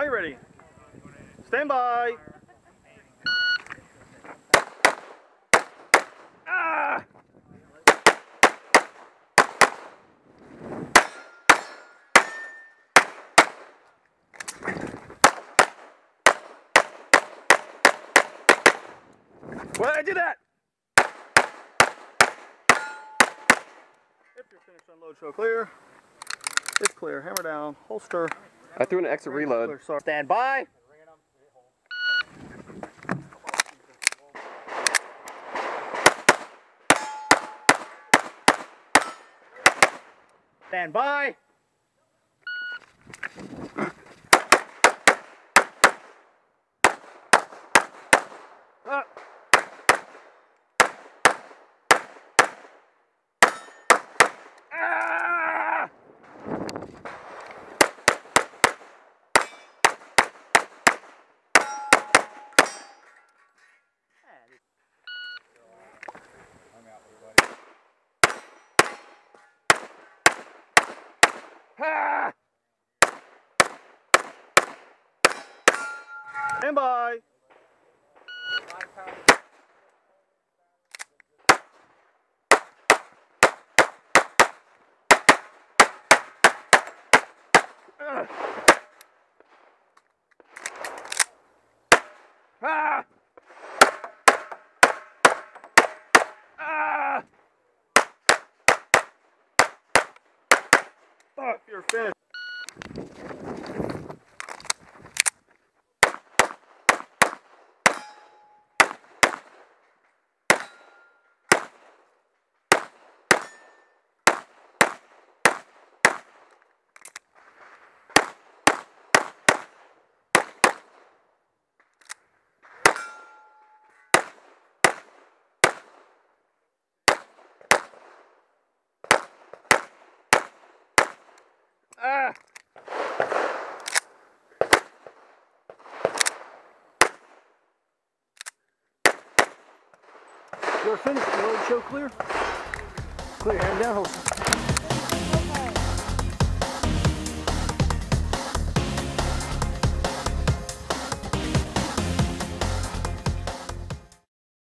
Are you ready? Stand by. Ah! Well, I did that. If you're finished, unload, show clear. It's clear. Hammer down. Holster. I threw an extra reload. Stand by. Stand by. Ah. Ah! Stand by. Ah! Fuck, you're finished. Ah! We're finished. Road show clear. Clear. Hand down. Hold.